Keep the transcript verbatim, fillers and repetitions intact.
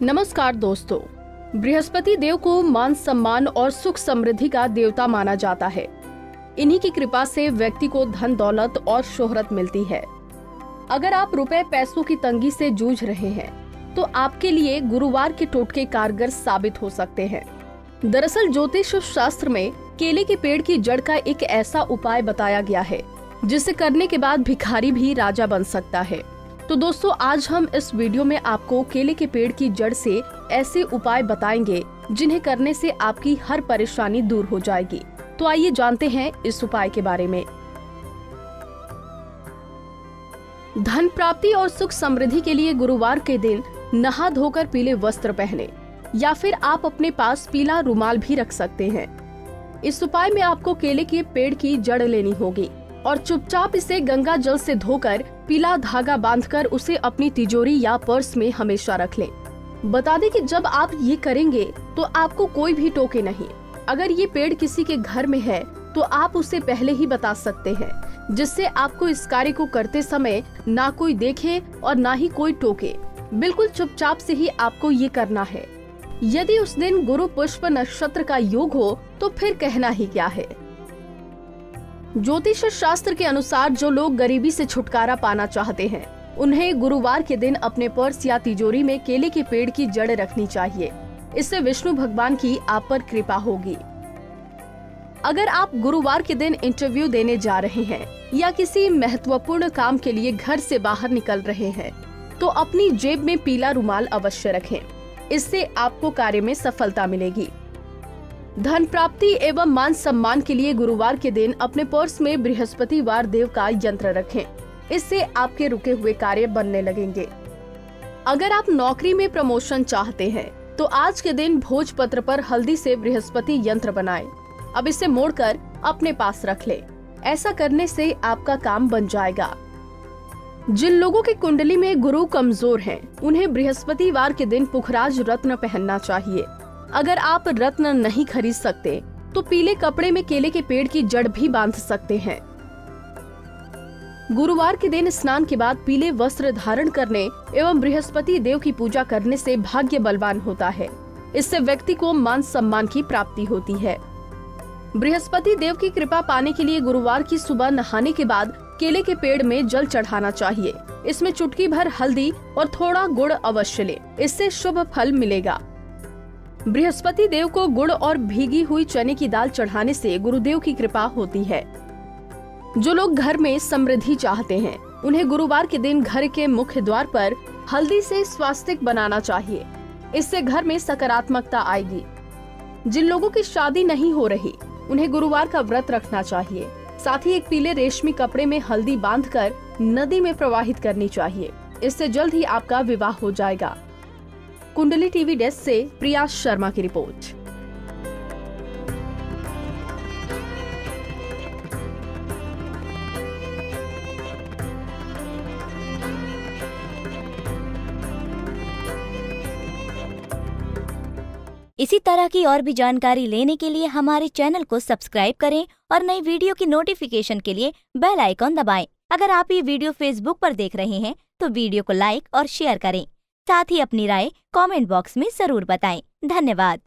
नमस्कार दोस्तों, बृहस्पति देव को मान सम्मान और सुख समृद्धि का देवता माना जाता है। इन्हीं की कृपा से व्यक्ति को धन दौलत और शोहरत मिलती है। अगर आप रुपए पैसों की तंगी से जूझ रहे हैं तो आपके लिए गुरुवार के टोटके कारगर साबित हो सकते हैं। दरअसल ज्योतिष शास्त्र में केले के पेड़ की जड़ का एक ऐसा उपाय बताया गया है जिसे करने के बाद भिखारी भी राजा बन सकता है। तो दोस्तों, आज हम इस वीडियो में आपको केले के पेड़ की जड़ से ऐसे उपाय बताएंगे जिन्हें करने से आपकी हर परेशानी दूर हो जाएगी। तो आइए जानते हैं इस उपाय के बारे में। धन प्राप्ति और सुख समृद्धि के लिए गुरुवार के दिन नहा धोकर पीले वस्त्र पहने या फिर आप अपने पास पीला रुमाल भी रख सकते हैं। इस उपाय में आपको केले के पेड़ की जड़ लेनी होगी और चुपचाप इसे गंगा जल से धोकर पीला धागा बांधकर उसे अपनी तिजोरी या पर्स में हमेशा रख लें। बता दें कि जब आप ये करेंगे तो आपको कोई भी टोके नहीं। अगर ये पेड़ किसी के घर में है तो आप उसे पहले ही बता सकते हैं, जिससे आपको इस कार्य को करते समय ना कोई देखे और ना ही कोई टोके। बिल्कुल चुपचाप से ही आपको ये करना है। यदि उस दिन गुरु पुष्प नक्षत्र का योग हो तो फिर कहना ही क्या है। ज्योतिष शास्त्र के अनुसार जो लोग गरीबी से छुटकारा पाना चाहते हैं, उन्हें गुरुवार के दिन अपने पर्स या तिजोरी में केले के पेड़ की जड़ रखनी चाहिए। इससे विष्णु भगवान की आप पर कृपा होगी। अगर आप गुरुवार के दिन इंटरव्यू देने जा रहे हैं या किसी महत्वपूर्ण काम के लिए घर से बाहर निकल रहे हैं तो अपनी जेब में पीला रुमाल अवश्य रखें। इससे आपको कार्य में सफलता मिलेगी। धन प्राप्ति एवं मान सम्मान के लिए गुरुवार के दिन अपने पर्स में बृहस्पतिवार देव का यंत्र रखें। इससे आपके रुके हुए कार्य बनने लगेंगे। अगर आप नौकरी में प्रमोशन चाहते हैं तो आज के दिन भोजपत्र पर हल्दी से बृहस्पति यंत्र बनाएं। अब इसे मोड़कर अपने पास रख लें। ऐसा करने से आपका काम बन जाएगा। जिन लोगों की कुंडली में गुरु कमजोर है, उन्हें बृहस्पतिवार के दिन पुखराज रत्न पहनना चाहिए। अगर आप रत्न नहीं खरीद सकते तो पीले कपड़े में केले के पेड़ की जड़ भी बांध सकते हैं। गुरुवार के दिन स्नान के बाद पीले वस्त्र धारण करने एवं बृहस्पति देव की पूजा करने से भाग्य बलवान होता है। इससे व्यक्ति को मान सम्मान की प्राप्ति होती है। बृहस्पति देव की कृपा पाने के लिए गुरुवार की सुबह नहाने के बाद केले के पेड़ में जल चढ़ाना चाहिए। इसमें चुटकी भर हल्दी और थोड़ा गुड़ अवश्य लें। इससे शुभ फल मिलेगा। बृहस्पति देव को गुड़ और भीगी हुई चने की दाल चढ़ाने से गुरुदेव की कृपा होती है। जो लोग घर में समृद्धि चाहते हैं, उन्हें गुरुवार के दिन घर के मुख्य द्वार पर हल्दी से स्वास्तिक बनाना चाहिए। इससे घर में सकारात्मकता आएगी। जिन लोगों की शादी नहीं हो रही, उन्हें गुरुवार का व्रत रखना चाहिए। साथ ही एक पीले रेशमी कपड़े में हल्दी बांधकर नदी में प्रवाहित करनी चाहिए। इससे जल्द ही आपका विवाह हो जाएगा। कुंडली टीवी डेस्क से प्रिया शर्मा की रिपोर्ट। इसी तरह की और भी जानकारी लेने के लिए हमारे चैनल को सब्सक्राइब करें और नई वीडियो की नोटिफिकेशन के लिए बेल आइकॉन दबाएं। अगर आप ये वीडियो फेसबुक पर देख रहे हैं तो वीडियो को लाइक और शेयर करें। साथ ही अपनी राय कमेंट बॉक्स में जरूर बताएं। धन्यवाद।